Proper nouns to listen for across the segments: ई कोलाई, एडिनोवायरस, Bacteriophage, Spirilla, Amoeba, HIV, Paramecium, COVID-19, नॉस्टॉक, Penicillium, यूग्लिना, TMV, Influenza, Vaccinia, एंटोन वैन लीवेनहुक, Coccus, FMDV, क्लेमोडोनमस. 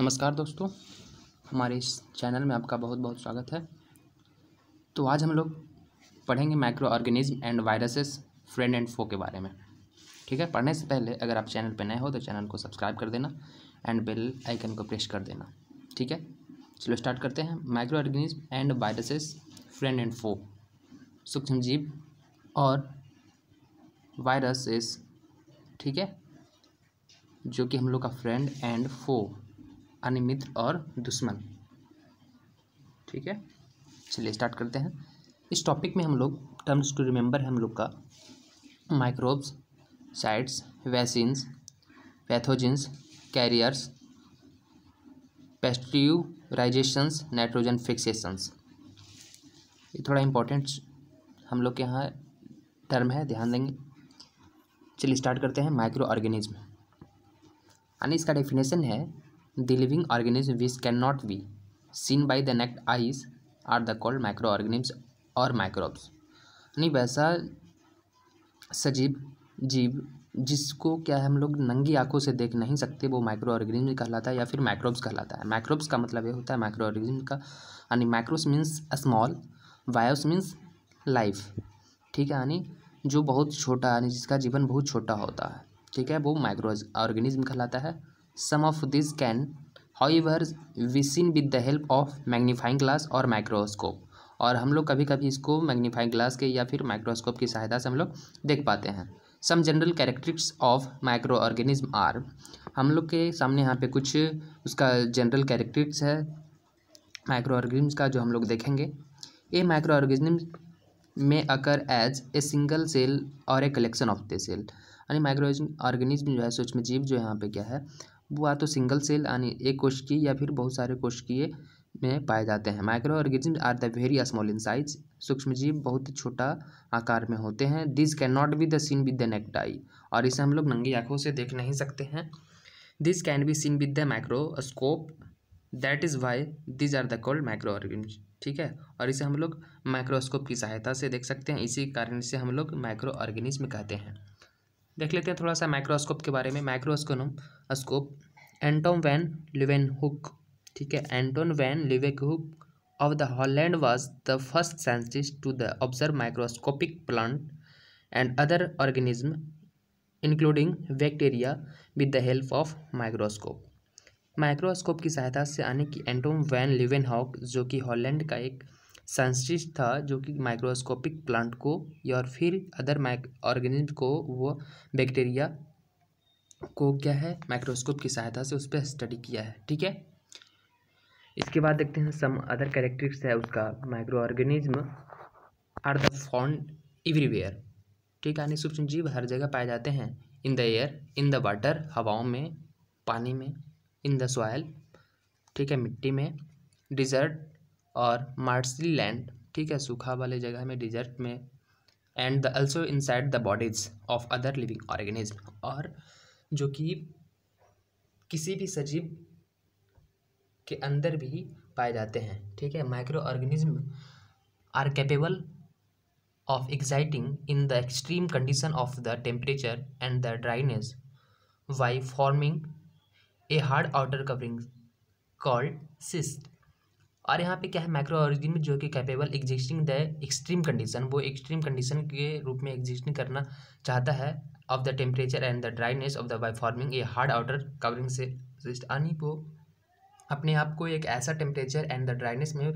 नमस्कार दोस्तों, हमारे इस चैनल में आपका बहुत बहुत स्वागत है। तो आज हम लोग पढ़ेंगे micro organism and viruses friend and foe के बारे में। ठीक है, पढ़ने से पहले अगर आप चैनल पर नए हो तो चैनल को सब्सक्राइब कर देना एंड बेल आइकन को प्रेस कर देना। ठीक है, चलो स्टार्ट करते हैं। Micro organism and viruses friend and foe. सूक्ष्म जीव और वायरसेस, ठीक है, जो कि हम लोग का फ्रेंड एंड फो, यानी मित्र और दुश्मन। ठीक है, चलिए स्टार्ट करते हैं। इस टॉपिक में हम लोग टर्म्स टू रिमेंबर है हम लोग का microbes, sites, vaccines, pathogens, carriers, pasteurisations, nitrogen fixations. ये थोड़ा इम्पोर्टेंट हम लोग के यहाँ टर्म है, ध्यान देंगे। चलिए स्टार्ट करते हैं। माइक्रो ऑर्गेनिज्म यानी इसका डेफिनेशन है The living organism which cannot be seen by the naked eyes are the called microorganisms or microbes। यानी वैसा सजीव जीव जिसको क्या है हम लोग नंगी आंखों से देख नहीं सकते, वो माइक्रो ऑर्गेनिज्म कहलाता है या फिर माइक्रोब्स कहलाता है। माइक्रोब्स का मतलब ये होता है माइक्रो ऑर्गेनिज्म का, यानी micros means small, bios means life. ठीक है, यानी जो बहुत छोटा, यानी जिसका जीवन बहुत छोटा होता है, ठीक है, वो माइक्रो ऑर्गेनिज्म कहलाता है। Some of these can, however, be seen with the help of magnifying glass और microscope। और हम लोग कभी कभी इसको magnifying glass के या फिर microscope की सहायता से हम लोग देख पाते हैं। Some general characteristics of microorganism are, हम लोग के सामने यहाँ पे कुछ उसका general characteristics है microorganisms का जो हम लोग देखेंगे। ये microorganism में occur as a single cell or a collection of the cell। यानी माइक्रो ऑर्गेनिज्म जो है सूक्ष्म जीव जो यहाँ पे क्या है वो या तो सिंगल सेल यानी एक कोशिकीय या फिर बहुत सारे कोशिकीय में पाए जाते हैं। Micro organism are the very small in size, सूक्ष्म जीव बहुत छोटा आकार में होते हैं। This can not be the seen with the naked eye, और इसे हम लोग नंगी आंखों से देख नहीं सकते हैं। This can be seen with the microscope, that is why these are the called micro organism. ठीक है, और इसे हम लोग माइक्रोस्कोप की सहायता से देख सकते हैं, इसी कारण इसे हम लोग माइक्रो ऑर्गेनिज्म कहते हैं। देख लेते हैं थोड़ा सा माइक्रोस्कोप के बारे में। माइक्रोस्कोप एंटोन वैन लीवेनहुक, ठीक है, एंटोन वैन लीवेनहुक of the Holland was the first scientist to the observe microscopic plant and other organism including bacteria with the help of microscope. Microscope की सहायता से आने की एंटोन वैन लीवेनहुक जो कि Holland का एक साइंटिस्ट था, जो कि माइक्रोस्कोपिक प्लांट को और फिर अदर ऑर्गेनिज्म को, वो बैक्टीरिया को क्या है माइक्रोस्कोप की सहायता से उस पर स्टडी किया है। ठीक है, इसके बाद देखते हैं सम अदर कैरेक्टरिस्टिक्स है उसका। Micro organism are the found everywhere, ठीक है, यानी सूक्ष्म जीव हर जगह पाए जाते हैं। In the air, in the water, हवाओं में, पानी में, इन द सॉयल, ठीक है, मिट्टी में, डिजर्ट और मार्शली लैंड, ठीक है, सूखा वाले जगह में, डिजर्ट में, and the also inside the bodies of other living organism, और जो कि किसी भी सजीव के अंदर भी पाए जाते हैं। ठीक है, micro organism are capable of exciting in the extreme condition of the temperature and the dryness by forming a hard outer covering called cyst. और यहाँ पे क्या है माइक्रो ऑर्गेनिज्म जो कि capable existing the extreme condition, वो extreme condition के रूप में एग्जिस्टिंग करना चाहता है of the temperature and the dryness of the by forming a hard outer covering cyst. यानी वो अपने आप को एक ऐसा टेम्परेचर एंड द ड्राइनेस में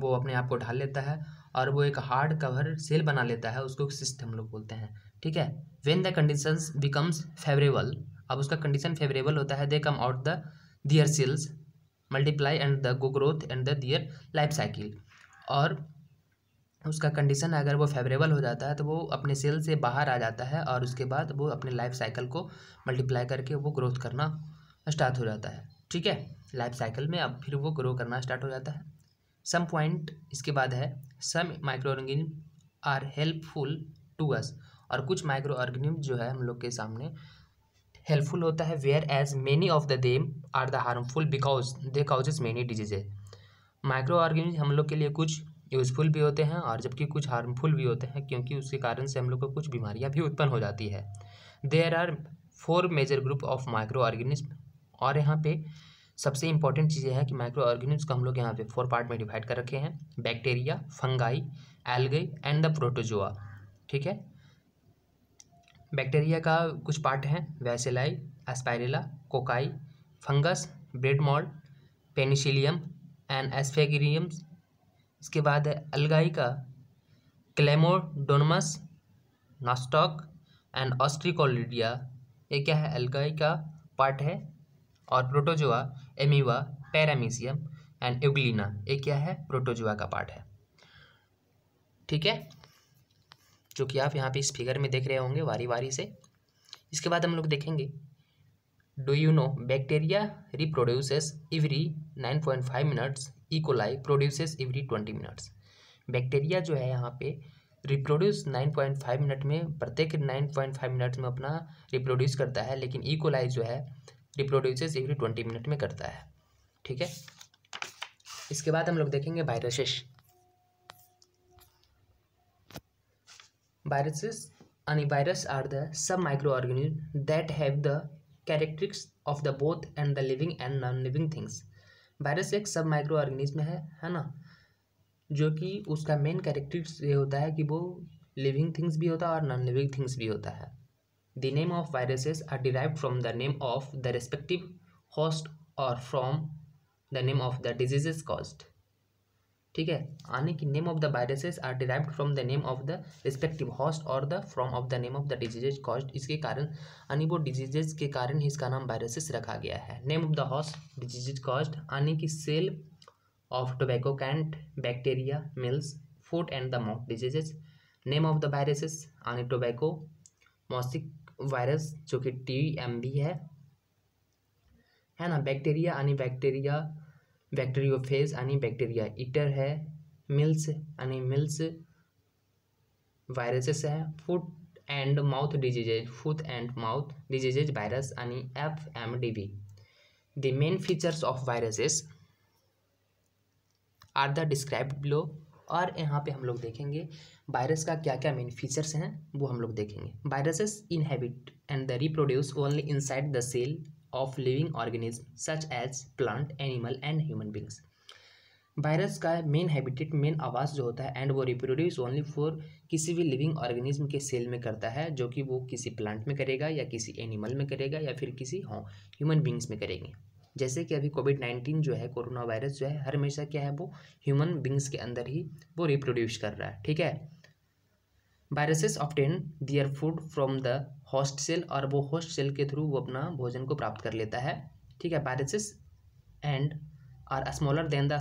वो अपने आप को ढाल लेता है और वो एक हार्ड कवर सेल बना लेता है, उसको सिस्ट हम लोग बोलते हैं। ठीक है, when the conditions becomes favourable, अब उसका कंडीशन फेवरेबल होता है, they come out the their cells multiply and the go growth and the their life cycle. और उसका कंडीशन अगर वो फेवरेबल हो जाता है तो वो अपने सेल से बाहर आ जाता है और उसके बाद वो अपने लाइफ साइकिल को मल्टीप्लाई करके वो ग्रोथ करना स्टार्ट हो जाता है। ठीक है, लाइफ साइकिल में अब फिर वो ग्रो करना स्टार्ट हो जाता है। सम पॉइंट इसके बाद है some micro organism are helpful to us, और कुछ माइक्रो ऑर्गेनिज्म जो है हम लोग के सामने हेल्पफुल होता है। Whereas many of the them are the harmful because they causes many diseases. Micro organism हम लोग के लिए कुछ यूजफुल भी होते हैं और जबकि कुछ हार्मफुल भी होते हैं, क्योंकि उसके कारण से हम लोग को कुछ बीमारियां भी उत्पन्न हो जाती है। There are 4 major group of micro organism, और यहाँ पे सबसे इंपॉर्टेंट चीज़ें हैं कि माइक्रो ऑर्गेनिज्म को हम लोग यहाँ पे 4 पार्ट में डिवाइड कर रखे हैं, bacteria, fungi, algae and the protozoa. ठीक है, बैक्टीरिया का कुछ पार्ट हैं bacilli, spirilla, cocci, fungus, bread mould, penicillium and एस्फेगिरियम्स। इसके बाद है अलगाई का क्लेमोडोनमस, नॉस्टॉक एंड ऑस्ट्रिकोलिडिया। ये क्या है, अलगाई का पार्ट है। और protozoa amoeba, paramecium and यूग्लिना। ये क्या है, प्रोटोजोआ का पार्ट है। ठीक है, जो कि आप यहाँ पे इस फिगर में देख रहे होंगे वारी वारी से। इसके बाद हम लोग देखेंगे, do you know bacteria reproduces every 9.5 minutes, ई कोलाई produces every 20 minutes. Bacteria जो है यहाँ पे रिप्रोड्यूस 9.5 मिनट में, प्रत्येक 9.5 मिनट में अपना रिप्रोड्यूस करता है, लेकिन ई कोलाई जो है रिप्रोड्यूसेस एवरी 20 मिनट में करता है। ठीक है, इसके बाद हम लोग देखेंगे viruses. Viruses and virus are the sub microorganisms that have the characteristics of the both and the living and non-living things। Virus एक सब माइक्रो ऑर्गेनिज्म है ना, जो कि उसका मेन कैरेक्टरिक्स ये होता है कि वो लिविंग थिंग्स भी होता है और नॉन लिविंग थिंग्स भी होता है। The name of viruses are derived from the name of the respective host और from the name of the diseases caused. ठीक है, यानी कि name of the viruses are derived from the name of the respective host और the from of the name of the diseases caused. इसके कारण यानी वो डिजीजेज के कारण ही इसका नाम वायरसेस रखा गया है। Name of the host diseases caused, यानी कि cell of tobacco cant, bacteria, measles, foot and the mouth diseases. Name of the viruses यानी टोबैको मॉसिक वायरस जो कि TMV है ना, बैक्टीरिया यानी बैक्टीरिया, बैक्टीरियोफेज यानी बैक्टीरिया ईटर है, मिल्स यानी मिल्स वायरसेस है, foot and mouth diseases, foot and mouth diseases virus यानी FMDV। The main features of viruses are the described below. और यहाँ पे हम लोग देखेंगे वायरस का क्या क्या मेन फीचर्स हैं वो हम लोग देखेंगे। Viruses inhabit and the reproduce only inside the cell of living organism such as plant, animal and human beings. Virus का मेन हैबिटेट, मेन आवास जो होता है एंड वो रिप्रोड्यूस ओनली फॉर किसी भी लिविंग ऑर्गेनिज्म के सेल में करता है, जो कि वो किसी प्लांट में करेगा या किसी एनिमल में करेगा या फिर किसी ह्यूमन बींग्स में करेंगे। जैसे कि अभी COVID-19 जो है, कोरोना वायरस जो है, हर हमेशा क्या है, वो ह्यूमन बींग्स के अंदर ही वो रिप्रोड्यूस कर रहा है। ठीक है, viruses obtain their food from the host cell, और वो होस्ट सेल के थ्रू वो अपना भोजन को प्राप्त कर लेता है। ठीक है, viruses and are smaller than the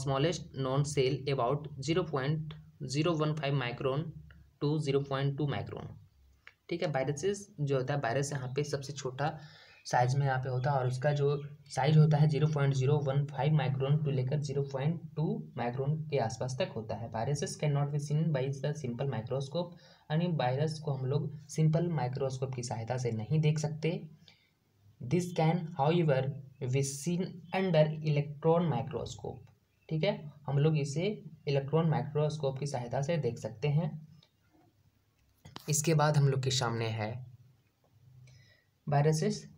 smallest non cell about 0.015 micron to 0.2 micron. ठीक है, वायरसेस जो होता है, वायरस यहाँ पे सबसे छोटा साइज में यहाँ पे होता है, और उसका जो साइज होता है 0.015 माइक्रोन टू लेकर 0.2 माइक्रोन के आसपास तक होता है। Viruses can not be seen by the simple microscope, यानी वायरस को हम लोग सिंपल माइक्रोस्कोप की सहायता से नहीं देख सकते। This can however be seen under electron microscope. ठीक है, हम लोग इसे इलेक्ट्रॉन माइक्रोस्कोप की सहायता से देख सकते हैं। इसके बाद हम लोग के सामने है viruses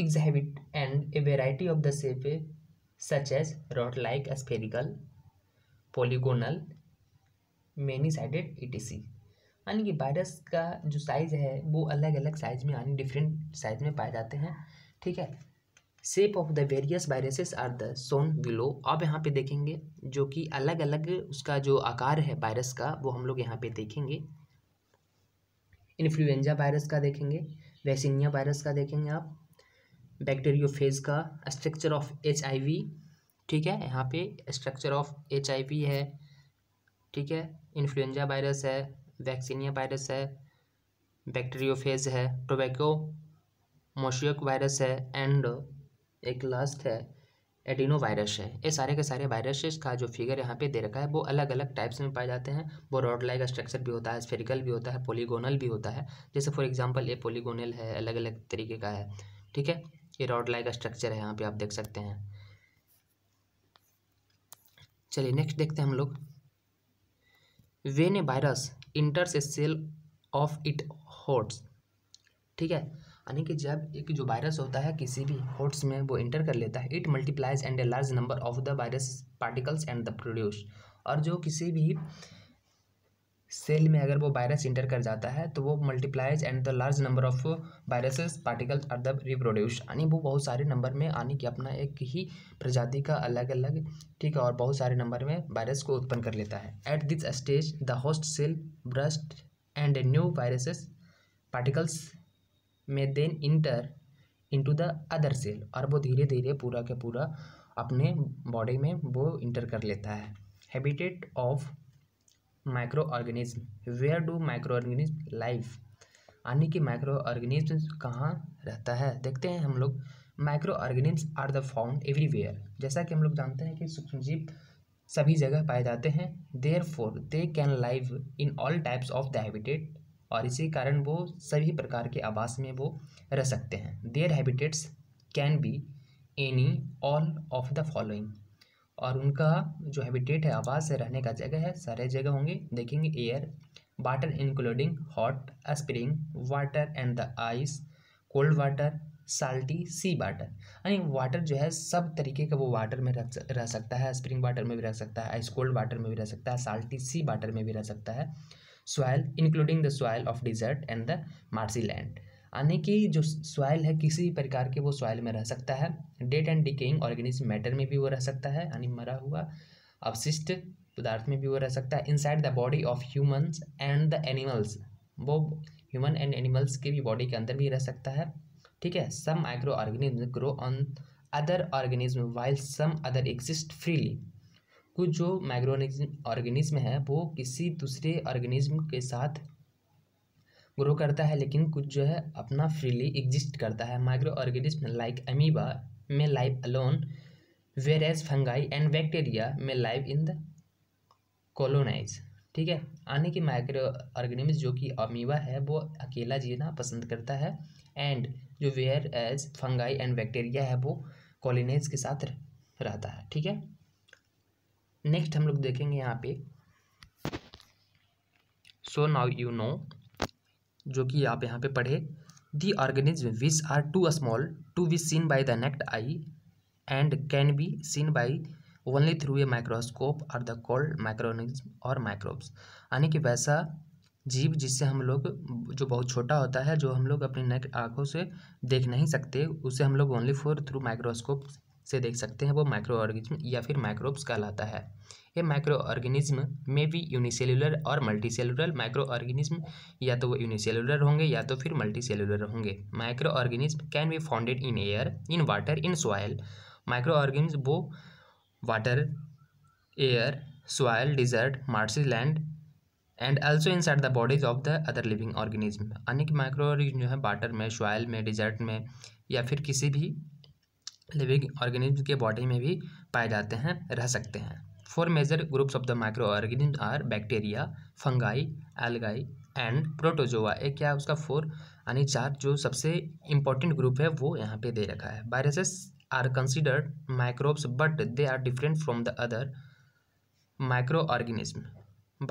exhibit and a variety of the shape such as rod like, spherical, polygonal, many sided etc। यानी कि वायरस का जो साइज है वो अलग अलग साइज में यानी डिफरेंट साइज में पाए जाते हैं। ठीक है, shape of the various viruses are the shown below. अब यहाँ पे देखेंगे जो कि अलग अलग उसका जो आकार है वायरस का वो हम लोग यहाँ पे देखेंगे। इन्फ्लुएंजा वायरस का देखेंगे, वैक्सीनिया वायरस का देखेंगे आप, बैक्टीरियोफेज का, स्ट्रक्चर ऑफ HIV। ठीक है, यहाँ पे स्ट्रक्चर ऑफ HIV है। ठीक है, इन्फ्लुएंजा वायरस है, वैक्सीनिया वायरस है, बैक्टीरियोफेज है, टोबैको मोसाइक वायरस है एंड एक लास्ट है एडिनोवायरस है। ये सारे के सारे वायरसेस का जो फिगर यहाँ पे दे रखा है वो अलग अलग टाइप्स में पाए जाते हैं। वो रॉड लाइक स्ट्रक्चर भी होता है, स्फेरिकल भी होता है, पॉलीगोनल भी होता है। जैसे फॉर एग्जाम्पल ये पॉलीगोनल है, अलग अलग तरीके का है। ठीक है, ये रॉड लाइक स्ट्रक्चर है, यहाँ पे आप देख सकते हैं। चलिए नेक्स्ट देखते हैं हम लोग। When a virus enters a cell of it host. ठीक है, यानी कि जब एक जो वायरस होता है किसी भी होस्ट में वो इंटर कर लेता है, it multiplies and a large number of the virus particles and the produce. और जो किसी भी सेल में अगर वो वायरस इंटर कर जाता है तो वो multiplies and the large number of viruses particles are the reproduce, यानी वो बहुत सारे नंबर में यानी कि अपना एक ही प्रजाति का अलग अलग, ठीक है, और बहुत सारे नंबर में वायरस को उत्पन्न कर लेता है। At this stage the host cell burst and new viruses particles में then enter into the other cell, और वो धीरे धीरे पूरा के पूरा अपने बॉडी में वो इंटर कर लेता है। Habitat of micro organism, where do micro organism life, यानी कि माइक्रो ऑर्गेनिज्म कहाँ रहता है। देखते हैं हम लोग, micro organism are the found everywhere, जैसा कि हम लोग जानते हैं कि सूक्ष्मजीव सभी जगह पाए जाते हैं। Therefore they can live in all types of the habitat, और इसी कारण वो सभी प्रकार के आवास में वो रह सकते हैं। Their habitats can be any all of the following, और उनका जो हैबिटेट है, आवास है, रहने का जगह है, सारे जगह होंगे, देखेंगे air, water including hot spring water and the ice, cold water, salty sea water, यानी वाटर जो है सब तरीके का वो वाटर में रह सकता है, स्प्रिंग वाटर में भी रह सकता है, आइस कोल्ड वाटर में भी रह सकता है, साल्टी सी वाटर में भी रह सकता है। Soil including the soil of desert and the marshy land, यानी कि जो सॉइल है किसी भी प्रकार के वो सॉइल में रह सकता है। Dead and decaying organism matter में भी वो रह सकता है, यानी मरा हुआ अवशिष्ट पदार्थ में भी वो रह सकता है। Inside the body of humans and the animals, वो ह्यूमन एंड एनिमल्स के भी बॉडी के अंदर भी रह सकता है, ठीक है। Some micro organism grow on other organism while some other exist freely, कुछ जो माइक्रो ऑर्गेनिज्म है वो किसी दूसरे ऑर्गेनिज्म के साथ ग्रो करता है, लेकिन कुछ जो है अपना फ्रीली एग्जिस्ट करता है। माइक्रो ऑर्गेनिज्म लाइक अमीबा में live alone, where as fungi and bacteria में लाइव इन द कॉलोनाइज, ठीक है। यानी कि माइक्रो ऑर्गेनिज्म जो कि अमीबा है वो अकेला जीना पसंद करता है, एंड जो where as fungi and bacteria है वो कॉलोनाइज के साथ रहता है, ठीक है। नेक्स्ट हम लोग देखेंगे यहाँ पे, सो नाउ यू नो, जो कि आप यहाँ पे पढ़े, the organism which are too small to be seen by the next eye and can be seen by only through a microscope are the called micro organism और microbes, यानी कि वैसा जीव जिससे हम लोग, जो बहुत छोटा होता है, जो हम लोग अपनी आँखों से देख नहीं सकते, उसे हम लोग ओनली फॉर थ्रू माइक्रोस्कोप से देख सकते हैं, वो माइक्रो ऑर्गेनिज्म या फिर माइक्रोब्स कहलाता है। ये माइक्रो ऑर्गेनिज्म में भी यूनिसेलुलर और मल्टीसेलुलर, माइक्रो ऑर्गेनिज्म या तो वो यूनिसेलुलर होंगे या तो फिर मल्टीसेलुलर होंगे। Micro organism can be founded in air, in water, in soil, micro organism वो water, air, soil, desert, marshy land and also inside the bodies of the other living organism, यानी कि micro organism जो है water में, soil में, desert में या फिर किसी भी लिविंग ऑर्गेनिज्म के बॉडी में भी पाए जाते हैं, रह सकते हैं। Four major groups of the micro organism are bacteria, fungi, algae and protozoa, एक क्या उसका फोर यानी चार जो सबसे इम्पोर्टेंट ग्रुप है वो यहाँ पे दे रखा है। Viruses are considered microbes but they are different from the other micro organism,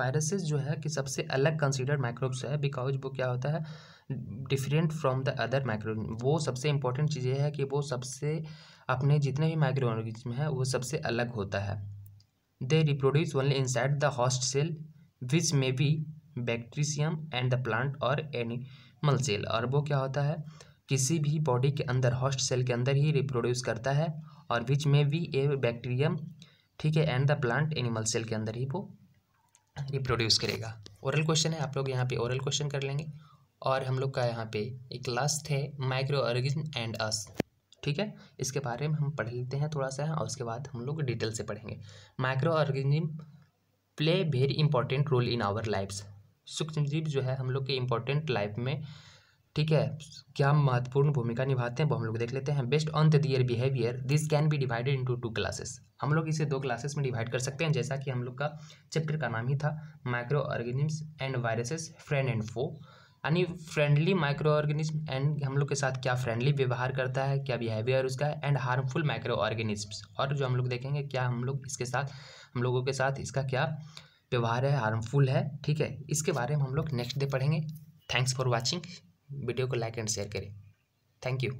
viruses जो है कि सबसे अलग कंसिडर्ड माइक्रोब्स है, बिकॉज वो क्या होता है different from the other micro, वो सबसे इम्पोर्टेंट चीज़ है कि वो सबसे अपने जितने भी माइक्रो ऑर्गेनिज्म है वो सबसे अलग होता है। They reproduce only inside the host cell which may be bacterium and the plant और एनिमल सेल, और वो क्या होता है किसी भी बॉडी के अंदर होस्ट सेल के अंदर ही रिप्रोड्यूस करता है, और विच मे बी ए बैक्टीरियम, ठीक है, and the plant animal cell के अंदर ही वो रिप्रोड्यूस करेगा। ओरल क्वेश्चन है, आप लोग यहाँ पे ओरल क्वेश्चन कर लेंगे, और हम लोग का यहाँ पे एक लास्ट है माइक्रो ऑर्गेनिज्म एंड अस, ठीक है, इसके बारे में हम पढ़ लेते हैं थोड़ा सा है, और उसके बाद हम लोग डिटेल से पढ़ेंगे। Micro organism play very important role in our lives, सूक्ष्मजीव जो है हम लोग के इम्पोर्टेंट लाइफ में, ठीक है, क्या महत्वपूर्ण भूमिका निभाते हैं वो हम लोग देख लेते हैं। Based on their behaviour this can be divided into two classes, हम लोग इसे दो क्लासेस में डिवाइड कर सकते हैं, जैसा कि हम लोग का चैप्टर का नाम ही था micro organisms and viruses friend and foe, यानी फ्रेंडली माइक्रो ऑर्गेनिज्म एंड हम लोग के साथ क्या फ्रेंडली व्यवहार करता है, क्या बिहेवियर उसका है, एंड हार्मफुल माइक्रो ऑर्गेनिज्म्स, और जो हम लोग देखेंगे क्या हम लोग इसके साथ, हम लोगों के साथ इसका क्या व्यवहार है, हार्मफुल है, ठीक है, इसके बारे में हम लोग नेक्स्ट डे पढ़ेंगे। थैंक्स फॉर वॉचिंग, वीडियो को लाइक एंड शेयर करें। Thank you.